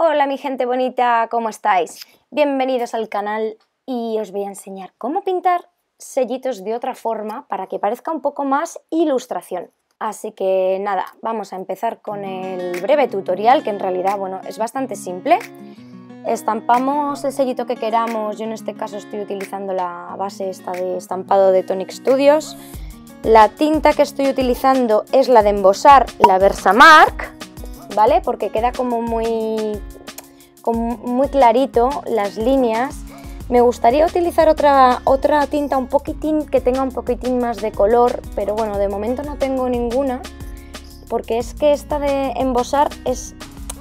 Hola mi gente bonita, ¿cómo estáis? Bienvenidos al canal y os voy a enseñar cómo pintar sellitos de otra forma para que parezca un poco más ilustración. Así que nada, vamos a empezar con el breve tutorial que en realidad, bueno, es bastante simple. Estampamos el sellito que queramos, yo en este caso estoy utilizando la base esta de estampado de Tonic Studios. La tinta que estoy utilizando es la de embosar, la Versamark, ¿vale? Porque queda como muy clarito las líneas. Me gustaría utilizar otra tinta un poquitín, que tenga un poquitín más de color, pero bueno, de momento no tengo ninguna, porque es que esta de embosar es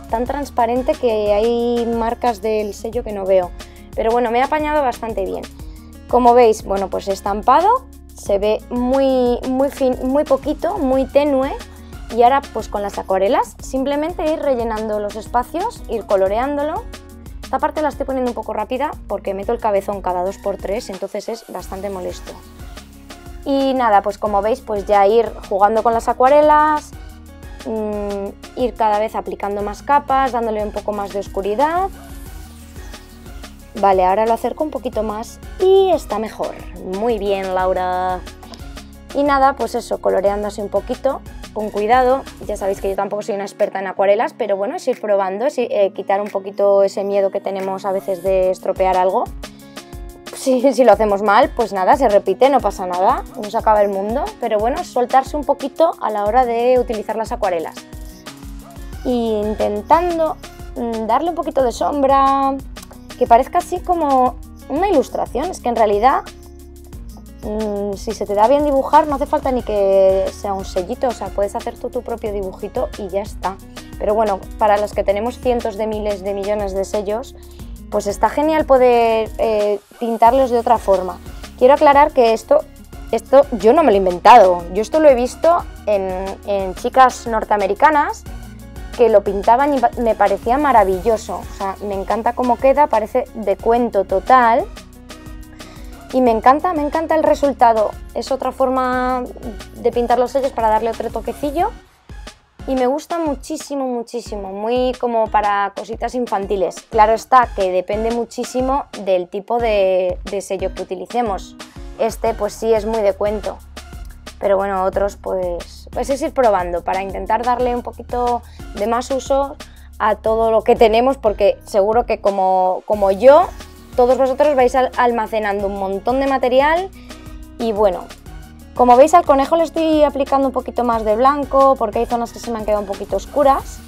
tan transparente que hay marcas del sello que no veo. Pero bueno, me he apañado bastante bien. Como veis, bueno, pues estampado, se ve muy poquito, muy tenue. Y ahora pues con las acuarelas simplemente ir rellenando los espacios, ir coloreándolo. Esta parte la estoy poniendo un poco rápida porque meto el cabezón cada 2×3, entonces es bastante molesto. Y nada, pues como veis, pues ya ir jugando con las acuarelas, ir cada vez aplicando más capas, dándole un poco más de oscuridad. Vale, ahora lo acerco un poquito más y está mejor. Muy bien, Laura. Y nada, pues eso, coloreándose un poquito, con cuidado. Ya sabéis que yo tampoco soy una experta en acuarelas, pero bueno, es ir probando, es ir, quitar un poquito ese miedo que tenemos a veces de estropear algo. Si lo hacemos mal, pues nada, se repite, no pasa nada, no se acaba el mundo. Pero bueno, soltarse un poquito a la hora de utilizar las acuarelas. Y intentando darle un poquito de sombra, que parezca así como una ilustración. Es que en realidad, si se te da bien dibujar, no hace falta ni que sea un sellito, o sea, puedes hacer tú tu propio dibujito y ya está. Pero bueno, para los que tenemos cientos de miles de millones de sellos, pues está genial poder pintarlos de otra forma. Quiero aclarar que esto yo no me lo he inventado, yo esto lo he visto en chicas norteamericanas que lo pintaban y me parecía maravilloso. O sea, me encanta cómo queda, parece de cuento total. Y me encanta el resultado. Es otra forma de pintar los sellos para darle otro toquecillo. Y me gusta muchísimo, muchísimo. Muy como para cositas infantiles. Claro está que depende muchísimo del tipo de sello que utilicemos. Este pues sí es muy de cuento. Pero bueno, otros pues es ir probando para intentar darle un poquito de más uso a todo lo que tenemos. Porque seguro que como yo, todos vosotros vais almacenando un montón de material. Y bueno, como veis, al conejo le estoy aplicando un poquito más de blanco porque hay zonas que se me han quedado un poquito oscuras.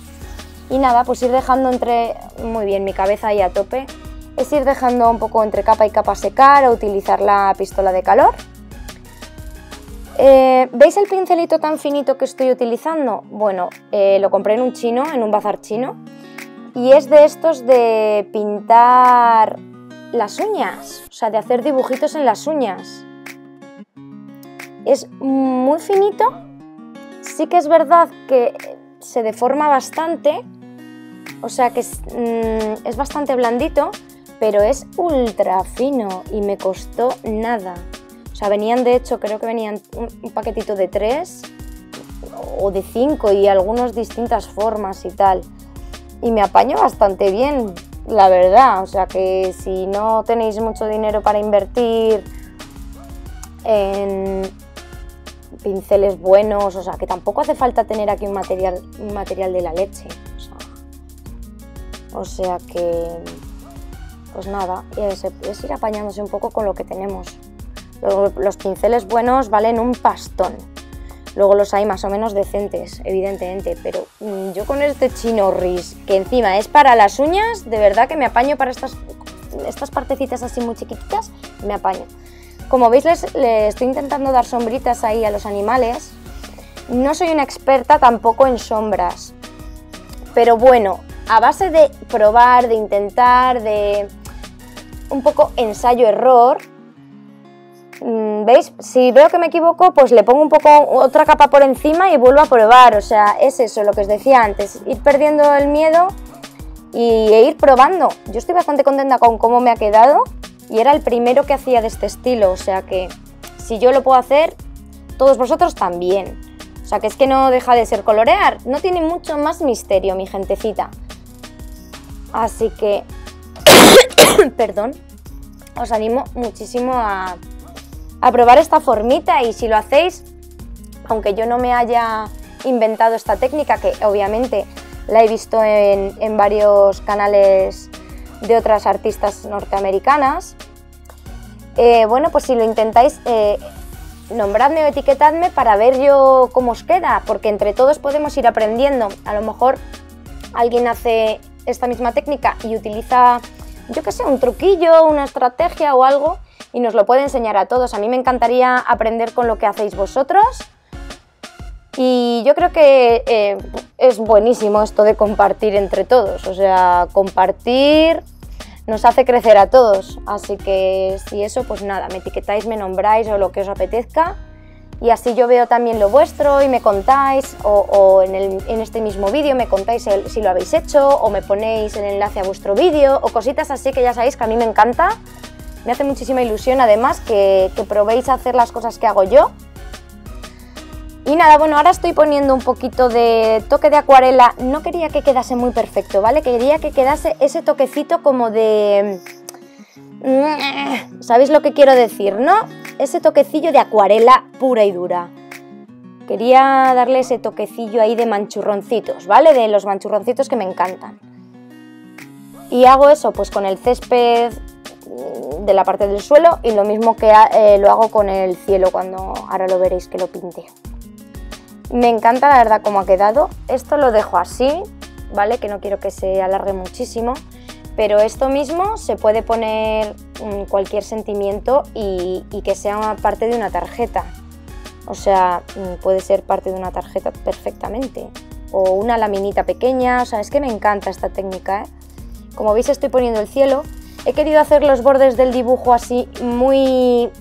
Y nada, pues ir dejando entre... Muy bien, mi cabeza ahí a tope. Es ir dejando un poco entre capa y capa secar o utilizar la pistola de calor. ¿Veis el pincelito tan finito que estoy utilizando? Bueno, lo compré en un chino, en un bazar chino. Y es de estos de pintar las uñas, o sea, de hacer dibujitos en las uñas. Es muy finito, sí que es verdad que se deforma bastante, o sea que es bastante blandito, pero es ultra fino y me costó nada. O sea, venían, de hecho, creo que venían un paquetito de 3 o de 5 y algunas distintas formas y tal. Y me apaño bastante bien, la verdad. O sea que si no tenéis mucho dinero para invertir en pinceles buenos, o sea que tampoco hace falta tener aquí un material de la leche, o sea que pues nada, es ir apañándose un poco con lo que tenemos. Los pinceles buenos valen un pastón, luego los hay más o menos decentes, evidentemente, pero yo con este chino RIS, que encima es para las uñas, de verdad que me apaño para estas partecitas así muy chiquititas, me apaño. Como veis, les estoy intentando dar sombritas ahí a los animales. No soy una experta tampoco en sombras, pero bueno, a base de probar, de intentar, de un poco ensayo-error. ¿Veis? Si veo que me equivoco, pues le pongo un poco otra capa por encima y vuelvo a probar. O sea, es eso, lo que os decía antes, ir perdiendo el miedo e ir probando. Yo estoy bastante contenta con cómo me ha quedado y era el primero que hacía de este estilo. O sea que si yo lo puedo hacer, todos vosotros también. O sea que es que no deja de ser colorear, no tiene mucho más misterio, mi gentecita. Así que, perdón, os animo muchísimo a probar esta formita, y si lo hacéis, aunque yo no me haya inventado esta técnica, que obviamente la he visto en varios canales de otras artistas norteamericanas, bueno, pues si lo intentáis, nombradme o etiquetadme para ver yo cómo os queda, porque entre todos podemos ir aprendiendo. A lo mejor alguien hace esta misma técnica y utiliza, yo qué sé, un truquillo, una estrategia o algo, y nos lo puede enseñar a todos. A mí me encantaría aprender con lo que hacéis vosotros, y yo creo que es buenísimo esto de compartir entre todos. O sea, compartir nos hace crecer a todos. Así que si eso, pues nada, me etiquetáis, me nombráis o lo que os apetezca, y así yo veo también lo vuestro y me contáis, o en este mismo vídeo me contáis si lo habéis hecho, o me ponéis el enlace a vuestro vídeo, o cositas así, que ya sabéis que a mí me encanta. Me hace muchísima ilusión, además, que probéis a hacer las cosas que hago yo. Y nada, bueno, ahora estoy poniendo un poquito de toque de acuarela. No quería que quedase muy perfecto, ¿vale? Quería que quedase ese toquecito como de... ¿Sabéis lo que quiero decir, no? Ese toquecillo de acuarela pura y dura. Quería darle ese toquecillo ahí de manchurroncitos, ¿vale? De los manchurroncitos que me encantan. Y hago eso pues con el césped de la parte del suelo, y lo mismo que lo hago con el cielo, cuando ahora lo veréis que lo pinte. Me encanta, la verdad, cómo ha quedado. Esto lo dejo así, ¿vale? Que no quiero que se alargue muchísimo. Pero esto mismo se puede poner cualquier sentimiento y que sea parte de una tarjeta. O sea, puede ser parte de una tarjeta perfectamente. O una laminita pequeña. O sea, es que me encanta esta técnica, ¿eh? Como veis, estoy poniendo el cielo. He querido hacer los bordes del dibujo así muy...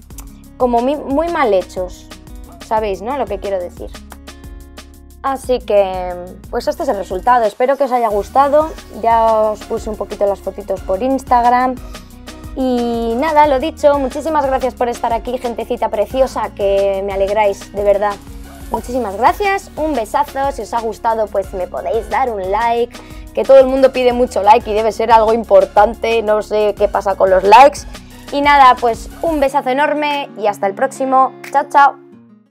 como muy mal hechos. ¿Sabéis, no? Lo que quiero decir. Así que, pues este es el resultado. Espero que os haya gustado. Ya os puse un poquito las fotitos por Instagram. Y nada, lo dicho, muchísimas gracias por estar aquí, gentecita preciosa, que me alegráis, de verdad. Muchísimas gracias, un besazo. Si os ha gustado, pues me podéis dar un like, que todo el mundo pide mucho like y debe ser algo importante. No sé qué pasa con los likes. Y nada, pues un besazo enorme y hasta el próximo. Chao, chao.